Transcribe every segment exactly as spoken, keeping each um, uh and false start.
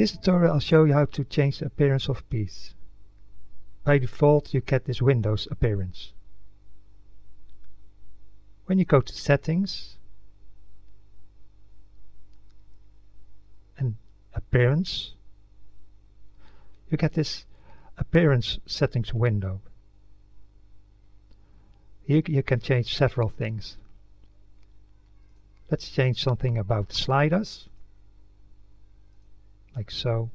this tutorial I'll show you how to change the appearance of Peace. By default you get this Windows appearance. When you go to Settings and Appearance, you get this Appearance Settings window. Here you can change several things. Let's change something about the sliders, like so,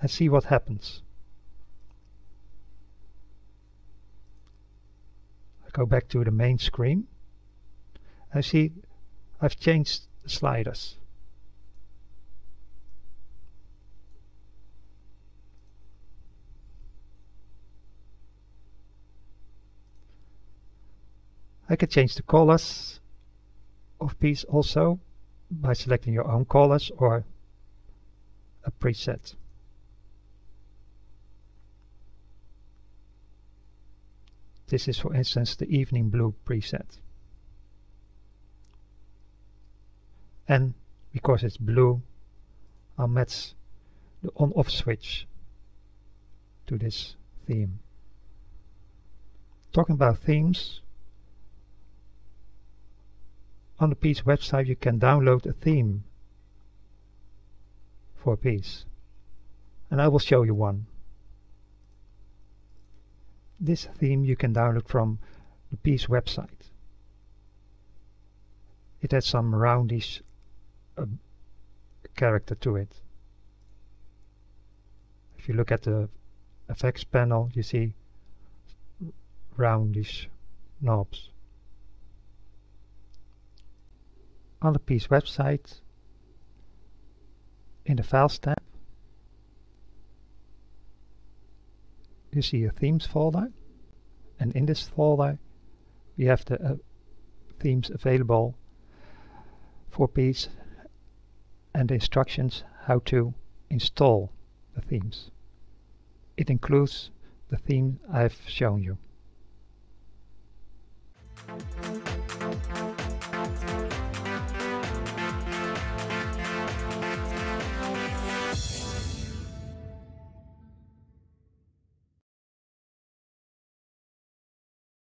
and see what happens. I go back to the main screen and see I've changed the sliders. I can change the colors of Peace also by selecting your own colors or a preset. This is, for instance, the evening blue preset. And because it's blue, I'll match the on-off switch to this theme. Talking about themes, on the Peace website you can download a theme for Peace, and I will show you one. This theme you can download from the Peace website. It has some roundish uh, character to it. If you look at the effects panel, you see roundish knobs. On the Peace website, in the Files tab, you see a Themes folder, and in this folder we have the uh, themes available for Peace and the instructions how to install the themes. It includes the theme I've shown you.